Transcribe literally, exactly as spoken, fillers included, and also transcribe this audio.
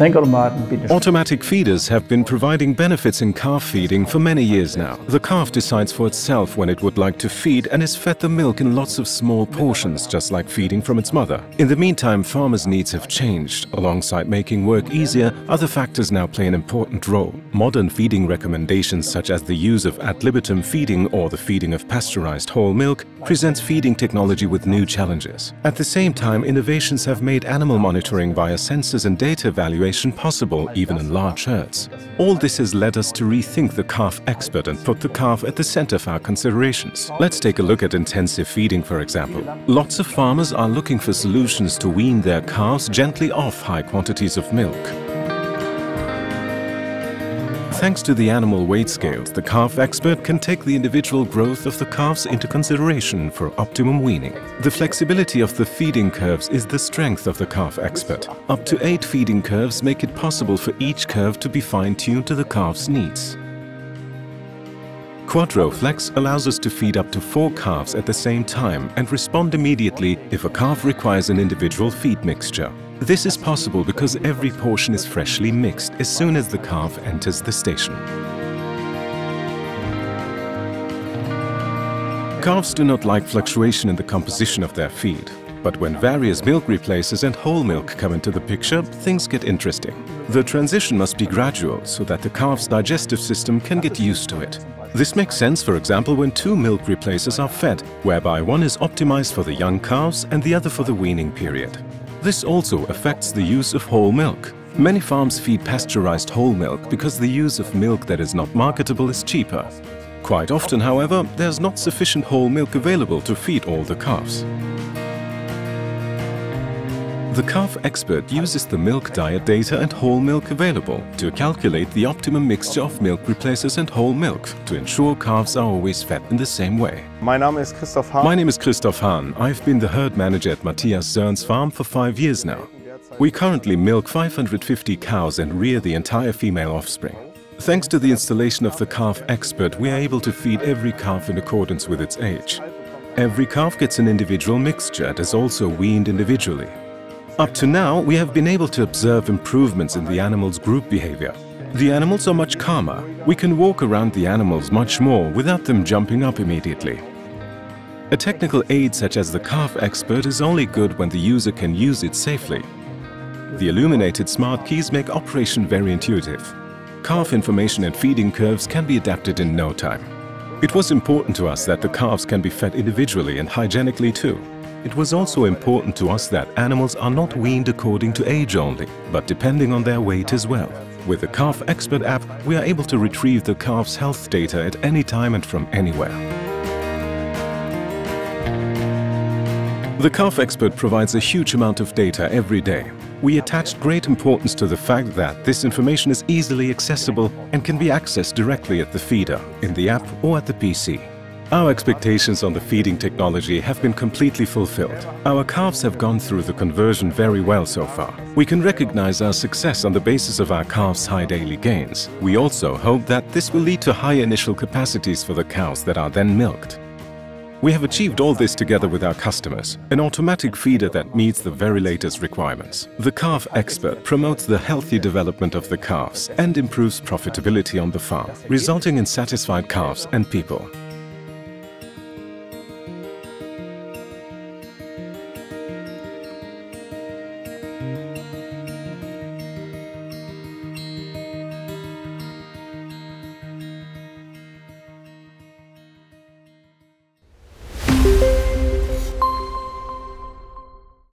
Automatic feeders have been providing benefits in calf feeding for many years now. The calf decides for itself when it would like to feed and is fed the milk in lots of small portions, just like feeding from its mother. In the meantime, farmers' needs have changed. Alongside making work easier, other factors now play an important role. Modern feeding recommendations such as the use of ad libitum feeding or the feeding of pasteurized whole milk presents feeding technology with new challenges. At the same time, innovations have made animal monitoring via sensors and data evaluation possible even in large herds. All this has led us to rethink the Calf Expert and put the calf at the center of our considerations. Let's take a look at intensive feeding, for example. Lots of farmers are looking for solutions to wean their calves gently off high quantities of milk. Thanks to the animal weight scales, the Calf Expert can take the individual growth of the calves into consideration for optimum weaning. The flexibility of the feeding curves is the strength of the Calf Expert. Up to eight feeding curves make it possible for each curve to be fine-tuned to the calf's needs. Quadro Flex allows us to feed up to four calves at the same time and respond immediately if a calf requires an individual feed mixture. This is possible because every portion is freshly mixed as soon as the calf enters the station. Calves do not like fluctuation in the composition of their feed. But when various milk replacers and whole milk come into the picture, things get interesting. The transition must be gradual so that the calf's digestive system can get used to it. This makes sense, for example, when two milk replacers are fed, whereby one is optimized for the young calves and the other for the weaning period. This also affects the use of whole milk. Many farms feed pasteurized whole milk because the use of milk that is not marketable is cheaper. Quite often, however, there's not sufficient whole milk available to feed all the calves. The Calf Expert uses the milk diet data and whole milk available to calculate the optimum mixture of milk replacers and whole milk to ensure calves are always fed in the same way. My name is Christoph Hahn. My name is Christoph Hahn. I've been the herd manager at Matthias Zern's farm for five years now. We currently milk five hundred fifty cows and rear the entire female offspring. Thanks to the installation of the Calf Expert, we are able to feed every calf in accordance with its age. Every calf gets an individual mixture and is also weaned individually. Up to now, we have been able to observe improvements in the animals' group behavior. The animals are much calmer. We can walk around the animals much more without them jumping up immediately. A technical aid such as the Calf Expert is only good when the user can use it safely. The illuminated smart keys make operation very intuitive. Calf information and feeding curves can be adapted in no time. It was important to us that the calves can be fed individually and hygienically too. It was also important to us that animals are not weaned according to age only, but depending on their weight as well. With the Calf Expert app, we are able to retrieve the calf's health data at any time and from anywhere. The Calf Expert provides a huge amount of data every day. We attached great importance to the fact that this information is easily accessible and can be accessed directly at the feeder, in the app or at the P C. Our expectations on the feeding technology have been completely fulfilled. Our calves have gone through the conversion very well so far. We can recognize our success on the basis of our calves' high daily gains. We also hope that this will lead to high initial capacities for the cows that are then milked. We have achieved all this together with our customers, an automatic feeder that meets the very latest requirements. The Calf Expert promotes the healthy development of the calves and improves profitability on the farm, resulting in satisfied calves and people.